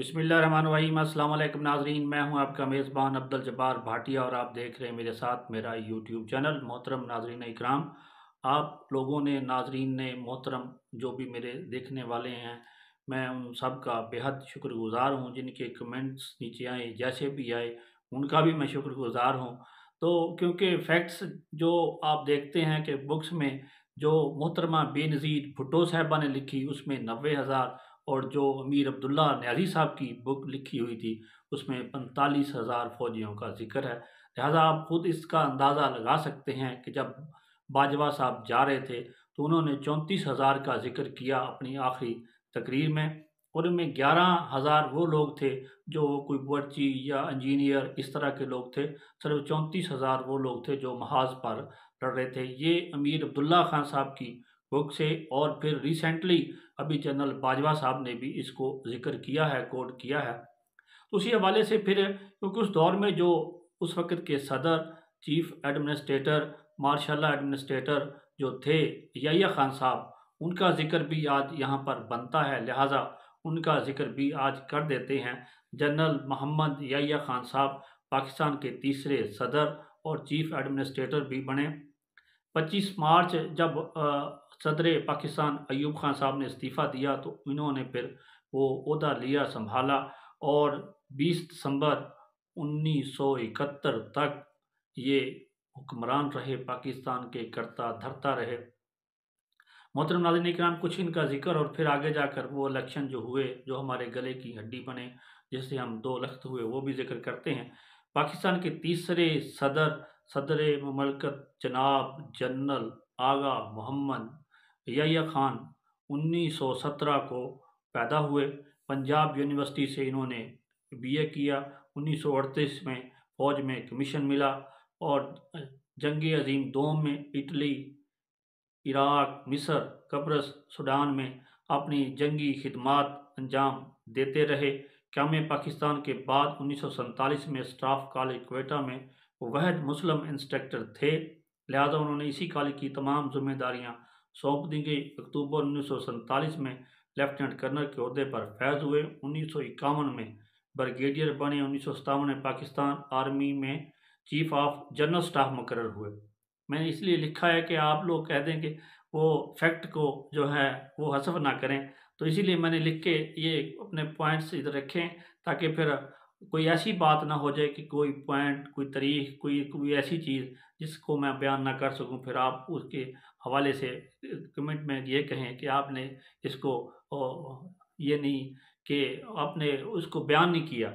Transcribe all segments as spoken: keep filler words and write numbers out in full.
बिस्मिल्लाहिर्रहमानिर्रहीम। अस्सलाम वालेकुम नाजरीन, मैं हूं आपका मेज़बान अब्दुल जब्बार भाटिया और आप देख रहे हैं मेरे साथ मेरा यूट्यूब चैनल। मोहतरम नाजरीन इकराम, आप लोगों ने नाजरीन ने मोहतरम जो भी मेरे देखने वाले हैं, मैं उन सब का बेहद शुक्रगुजार हूं। जिनके कमेंट्स नीचे आए जैसे भी आए उनका भी मैं शुक्रगुजार हूँ। तो क्योंकि फैक्ट्स जो आप देखते हैं कि बुक्स में जो मोहतरमा बेनज़ीर भुट्टो साहिबा ने लिखी उसमें नब्बे हज़ार और जो अमीर अब्दुल्ला नियाज़ी साहब की बुक लिखी हुई थी उसमें पैंतालीस हज़ार फौजियों का जिक्र है। लिहाजा आप ख़ुद इसका अंदाज़ा लगा सकते हैं कि जब बाजवा साहब जा रहे थे तो उन्होंने चौंतीस हज़ार का जिक्र किया अपनी आखिरी तकरीर में, और उनमें ग्यारह हज़ार वो लोग थे जो कोई बर्ची या इंजीनियर इस तरह के लोग थे। सिर्फ चौंतीस हज़ार वो लोग थे जो महाज पर लड़ रहे थे। ये अमीर अब्दुल्ला खान साहब की बुक से, और फिर रिसेंटली अभी जनरल बाजवा साहब ने भी इसको जिक्र किया है, कोट किया है। तो उसी हवाले से फिर क्योंकि उस दौर में जो उस वक़्त के सदर, चीफ एडमिनिस्ट्रेटर, मार्शल एडमिनिस्ट्रेटर जो थे याह्या खान साहब, उनका जिक्र भी आज यहाँ पर बनता है, लिहाजा उनका जिक्र भी आज कर देते हैं। जनरल मोहम्मद याह्या खान साहब पाकिस्तान के तीसरे सदर और चीफ एडमिनिस्ट्रेटर भी बने। पच्चीस मार्च जब आ, सदरे पाकिस्तान अयूब खान साहब ने इस्तीफ़ा दिया तो इन्होंने फिर वो ओहदा लिया, संभाला, और बीस दिसंबर उन्नीस सौ इकहत्तर तक ये हुक्मरान रहे, पाकिस्तान के करता धरता रहे। मोहतरम नाज़रीन इकराम, कुछ इनका जिक्र और फिर आगे जाकर वो इलेक्शन जो हुए जो हमारे गले की हड्डी बने, जिससे हम दो लख्त हुए, वो भी जिक्र करते हैं। पाकिस्तान के तीसरे सदर सदरे ममलकत जनाब जनरल आगा मोहम्मद याह्या खान उन्नीस सौ सत्रह को पैदा हुए। पंजाब यूनिवर्सिटी से इन्होंने बीए किया। उन्नीस सौ अड़तीस में फौज में कमीशन मिला और जंग अजीम दोम में इटली, इराक, मिस्र, कब्रस, सूडान में अपनी जंगी खिदमात अंजाम देते रहे। क़याम पाकिस्तान के बाद उन्नीस सौ सैंतालीस में स्टाफ कॉलेज क्वेटा में वहद मुस्लिम इंस्ट्रक्टर थे, लिहाजा उन्होंने इसी कॉलेज की तमाम जिम्मेदारियाँ सौंप दी गई। अक्टूबर उन्नीस सौ सैंतालीस में लेफ्टिनेंट कर्नल के अहदे पर फैज़ हुए। उन्नीस सौ इक्यावन में ब्रिगेडियर बने। उन्नीस सौ सतावन में पाकिस्तान आर्मी में चीफ ऑफ जनरल स्टाफ मुकर्रर हुए। मैंने इसलिए लिखा है कि आप लोग कह दें कि वो फैक्ट को जो है वो हसफ ना करें, तो इसीलिए मैंने लिख के ये अपने पॉइंट्स इधर रखें ताकि फिर कोई ऐसी बात ना हो जाए कि कोई पॉइंट, कोई तारीख, कोई कोई ऐसी चीज़ जिसको मैं बयान ना कर सकूं, फिर आप उसके हवाले से कमेंट में ये कहें कि आपने इसको ये नहीं कि आपने उसको बयान नहीं किया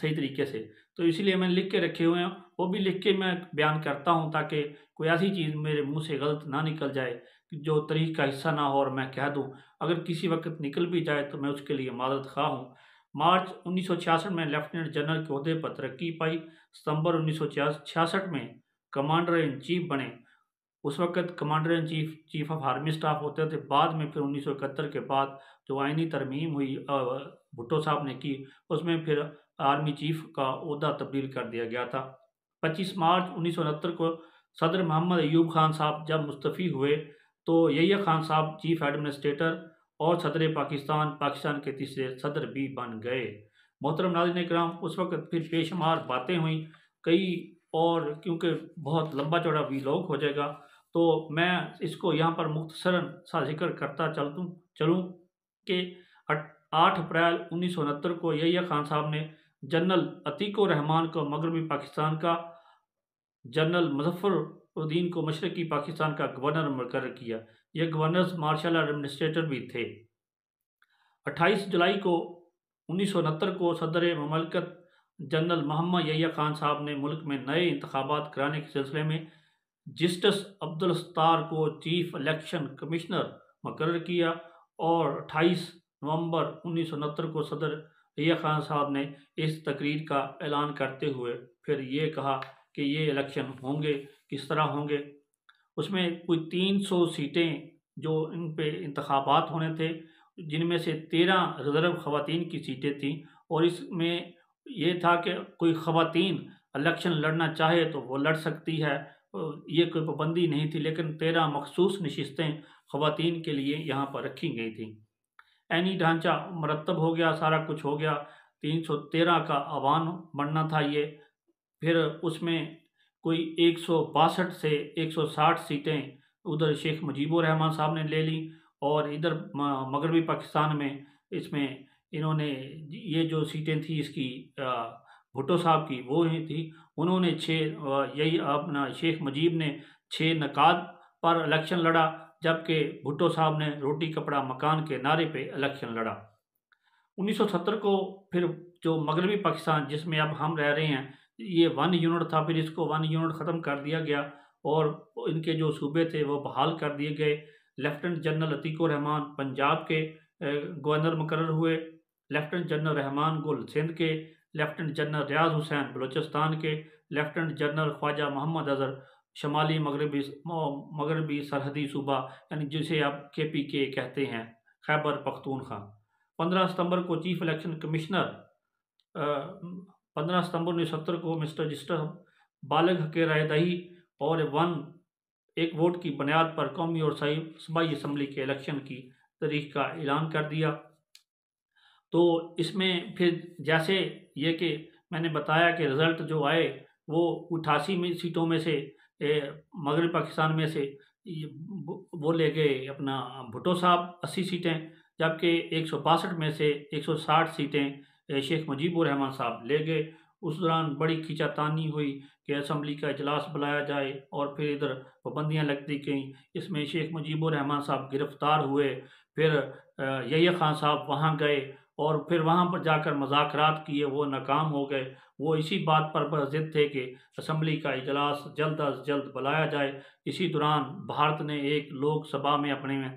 सही तरीके से। तो इसलिए मैंने लिख के रखे हुए हैं, वो भी लिख के मैं बयान करता हूं ताकि कोई ऐसी चीज़ मेरे मुंह से गलत ना निकल जाए जो तारीख का हिस्सा ना हो और मैं कह दूँ। अगर किसी वक्त निकल भी जाए तो मैं उसके लिए माजरत खा हूँ। मार्च उन्नीस सौ छियासठ में लेफ्टिनेंट जनरल के अहदे पर तरक्की पाई। सितंबर उन्नीस सौ छियासठ में कमांडर इन चीफ बने। उस वक़्त commander in chief chief of army staff होते थे। बाद में फिर उन्नीस सौ इकहत्तर के बाद जो आइनी तरमीम हुई भुट्टो साहब ने की, उसमें फिर आर्मी चीफ का अहदा तब्दील कर दिया गया था। पच्चीस मार्च उन्नीस सौ उनहत्तर को सदर मोहम्मद अयूब खान साहब जब मुस्तफ़ी हुए तो याह्या खान साहब चीफ एडमिनिस्ट्रेटर और सदर पाकिस्तान पाकिस्तान के तीसरे सदर भी बन गए। मोहतरम नाज़रीन इकराम, उस वक़्त फिर बेशुमार बातें हुई कई, और क्योंकि बहुत लंबा चौड़ा व्लॉग हो जाएगा तो मैं इसको यहाँ पर मुख्तसरन सा जिक्र करता चलूँ चलूँ कि आठ अप्रैल उन्नीस सौ उनहत्तर को याह्या खान साहब ने जनरल अतीक उर रहमान को मगरबी पाकिस्तान का, जनरल मुज़फ़्फ़र उद दीन को मशरक़ी पाकिस्तान का गवर्नर मुकर्रर किया। ये गवर्नर्स मार्शल एडमिनिस्ट्रेटर भी थे। अट्ठाईस जुलाई को उन्नीस सौ उनहत्तर को सदर ममलकत जनरल मोहम्मद याह्या खान साहब ने मुल्क में नए इंतखाबात कराने के सिलसिले में जस्टिस अब्दुल सत्तार को चीफ इलेक्शन कमिश्नर मुकर्रर किया, और अट्ठाईस नवंबर उन्नीस सौ उनहत्तर को सदर याह्या खान साहब ने इस तकरीर का ऐलान करते हुए फिर ये कहा कि ये इलेक्शन होंगे, किस तरह होंगे। उसमें कोई तीन सौ सीटें जो इन पर इंतखाबात होने थे, जिनमें से तेरह रिजर्व ख़वातीन की सीटें थीं, और इसमें यह था कि कोई ख़वातीन इलेक्शन लड़ना चाहे तो वो लड़ सकती है, ये कोई पाबंदी नहीं थी। लेकिन तेरह मखसूस नशिस्तें ख़वातीन के लिए यहाँ पर रखी गई थीं। ऐनी ढांचा मरतब हो गया, सारा कुछ हो गया। तीन सौ तेरह का आह्वान बनना था ये, फिर उसमें कोई एक सौ बासठ से एक सौ साठ सीटें उधर शेख मुजीबुर रहमान साहब ने ले ली, और इधर मगरबी पाकिस्तान में इसमें इन्होंने ये जो सीटें थी इसकी भुट्टो साहब की वो ही थी, उन्होंने छः यही अपना शेख मुजीब ने छः नकाद पर इलेक्शन लड़ा, जबकि भुट्टो साहब ने रोटी कपड़ा मकान के नारे पे इलेक्शन लड़ा। उन्नीस सौ सत्तर को फिर जो मगरबी पाकिस्तान जिसमें अब हम रह रहे हैं ये वन यूनिट था, फिर इसको वन यूनिट ख़त्म कर दिया गया और इनके जो सूबे थे वो बहाल कर दिए गए। लेफ्टिनेंट जनरल अतीक उर रहमान पंजाब के गवर्नर मुकर्रर हुए, लेफ्टिनेंट जनरल रहमान गुल सिंध के, लेफ्टिनेंट जनरल रियाज हुसैन बलूचिस्तान के, लेफ्टिनेंट जनरल ख्वाजा मोहम्मद अजहर शमाली मगरबी मगरबी सरहदी सूबा यानी जिसे आप के पी के कहते हैं, खैबर पख्तूनख्वा। पंद्रह सितंबर को चीफ इलेक्शन कमिश्नर पंद्रह सितंबर उन्नीस सौ सत्तर को मिस्टर रजिस्टर बालिग के रायदही और वन एक वोट की बुनियाद पर कौमी और सूबाई असम्बली के इलेक्शन की तारीख का ऐलान कर दिया। तो इसमें फिर जैसे ये कि मैंने बताया कि रिज़ल्ट जो आए वो अठासी में सीटों में से मगरबी पाकिस्तान में से वो ले गए अपना भुट्टो साहब अस्सी सीटें, जबकि एक सौ बासठ में से एक सौ साठ सीटें शेख मुजीबुर रहमान साहब ले गए। उस दौरान बड़ी खींचातानी हुई कि असम्बली का इजलास बुलाया जाए और फिर इधर पाबंदियाँ लगती गईं, इसमें शेख मुजीबुर रहमान साहब गिरफ़्तार हुए, फिर यही खान साहब वहाँ गए और फिर वहाँ पर जाकर मुज़ाकरात किए, वो नाकाम हो गए। वो इसी बात पर बज़िद थे कि असम्बली का इजलास जल्द अज जल्द बुलाया जाए। इसी दौरान भारत ने एक लोकसभा में अपने में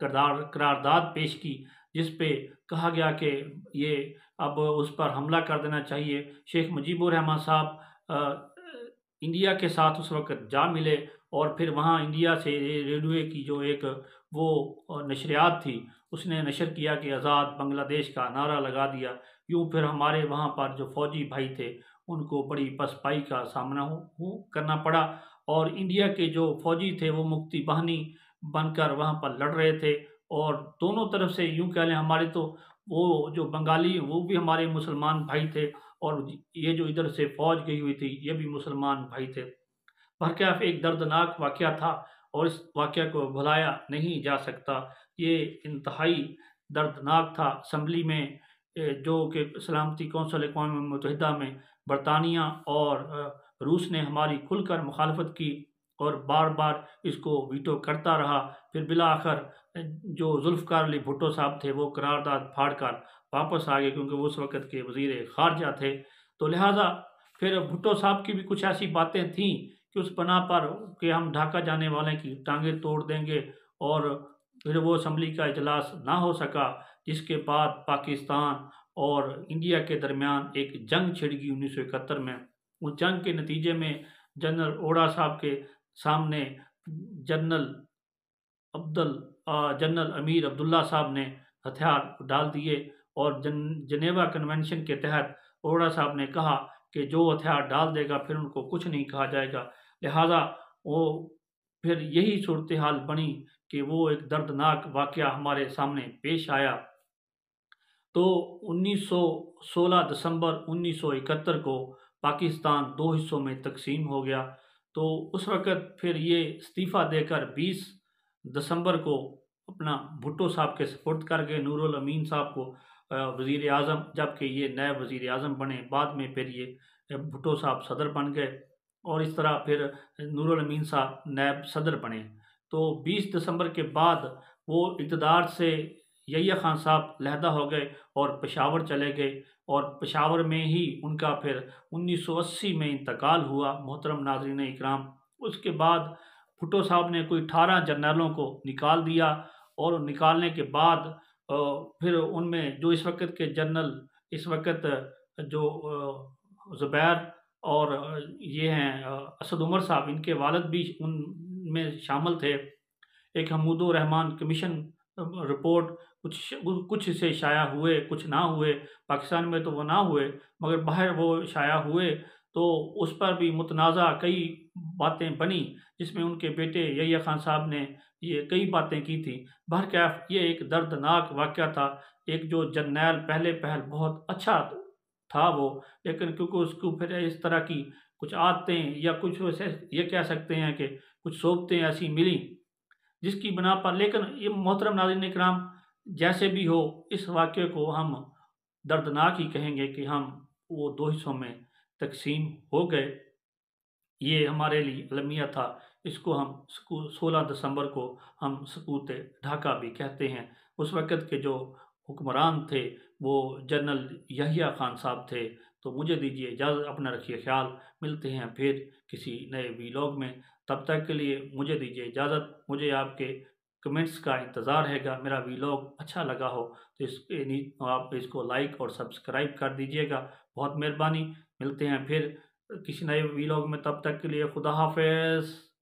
करार करारदाद पेश की जिस पे कहा गया कि ये अब उस पर हमला कर देना चाहिए। शेख मुजीबुर रहमान साहब इंडिया के साथ उस वक़्त जा मिले और फिर वहाँ इंडिया से रेडियो की जो एक वो नशरियात थी उसने नशर किया कि आज़ाद बांग्लादेश का नारा लगा दिया। यूँ फिर हमारे वहाँ पर जो फ़ौजी भाई थे उनको बड़ी पसपाई का सामना हो, हो करना पड़ा, और इंडिया के जो फ़ौजी थे वो मुक्ति बहानी बनकर वहाँ पर लड़ रहे थे। और दोनों तरफ से यूँ कह लें हमारे तो वो जो बंगाली वो भी हमारे मुसलमान भाई थे, और ये जो इधर से फौज गई हुई थी ये भी मुसलमान भाई थे। बहरकैफ एक दर्दनाक वाक़या था और इस वाक़या को भुलाया नहीं जा सकता। ये इंतहाई दर्दनाक था। असम्बली में जो कि सलामती कौंसिल अक़वाम मुत्तहिदा में बरतानिया और रूस ने हमारी खुलकर मुखालफत की और बार बार इसको वीटो करता रहा। फिर बिला आखिर जो जुल्फ़िकार अली भुट्टो साहब थे वो करारदाद फाड़ कर वापस आ गए, क्योंकि वो उस वक़्त के वज़ीर ख़ारजा थे। तो लिहाजा फिर भुट्टो साहब की भी कुछ ऐसी बातें थीं कि उस बना पर कि हम ढाका जाने वाले की टांगें तोड़ देंगे, और फिर वो असम्बली का इजलास ना हो सका, जिसके बाद पाकिस्तान और इंडिया के दरमियान एक जंग छिड़ गई उन्नीस सौ इकहत्तर में। उस जंग के नतीजे में जनरल ओड़ा साहब के सामने general Abdul general Amir Abdullah साहब ने हथियार डाल दिए, और जन जनेवा कन्वेंशन के तहत ओड़ा साहब ने कहा कि जो हथियार डाल देगा फिर उनको कुछ नहीं कहा जाएगा। लिहाजा वो फिर यही सूरत हाल बनी कि वो एक दर्दनाक वाक़या हमारे सामने पेश आया। तो उन्नीस सौ सोलह दिसंबर उन्नीस सौ इकहत्तर को पाकिस्तान दो हिस्सों में तकसीम हो गया। तो उस वक़्त फिर ये इस्तीफ़ा देकर बीस दिसंबर को अपना भुट्टो साहब के सपोर्ट कर गए नूरुल अमीन साहब को वज़ीर आज़म, जबकि ये नए वज़ीर आज़म बने। बाद में फिर ये भुट्टो साहब सदर बन गए और इस तरह फिर नूरुल अमीन साहब नायब सदर बने। तो बीस दिसंबर के बाद वो इक़्तिदार से यहिया खान साहब लहदा हो गए और पेशावर चले गए, और पेशावर में ही उनका फिर उन्नीस सौ अस्सी में इंतकाल हुआ। मोहतरम नाज़रीन इकराम, उसके बाद भुट्टो साहब ने कोई अठारह जनरलों को निकाल दिया, और निकालने के बाद फिर उनमें जो इस वक्त के जनरल इस वक्त जो ज़ुबैर और ये हैं असद उमर साहब, इनके वालिद भी उनमें शामिल थे। एक हमूद उर रहमान कमीशन रिपोर्ट कुछ कुछ से शाया हुए, कुछ ना हुए। पाकिस्तान में तो वो ना हुए मगर बाहर वो शाया हुए, तो उस पर भी मुतनाज़ा कई बातें बनी, जिसमें उनके बेटे यहिया खान साहब ने ये कई बातें की थी। बहरकैफ ये एक दर्दनाक वाक़या था। एक जो जरनैल पहले पहल बहुत अच्छा था वो, लेकिन क्योंकि उसको फिर इस तरह की कुछ आदतें या कुछ वैसे ये कह सकते हैं कि कुछ सोबतें ऐसी मिली जिसकी बिना पर, लेकिन ये मोहतरम नाज़रीन इकराम जैसे भी हो इस वाक़े को हम दर्दनाक ही कहेंगे कि हम वो दो हिस्सों में तकसीम हो गए। ये हमारे लिए अलमिया था, इसको हम स्कूल सोलह दिसंबर को हम सकूत ढाका भी कहते हैं। उस वक़्त के जो हुक्मरान थे वो जनरल यहिया खान साहब थे। तो मुझे दीजिए इजाज़त, अपना रखिए ख्याल, मिलते हैं फिर किसी नए व्लॉग में। तब तक के लिए मुझे दीजिए इजाज़त, मुझे आपके कमेंट्स का इंतज़ार रहेगा। मेरा व्लॉग अच्छा लगा हो तो इस आप इसको लाइक और सब्सक्राइब कर दीजिएगा, बहुत मेहरबानी। मिलते हैं फिर किसी नए व्लॉग में, तब तक के लिए खुदा हाफिज़।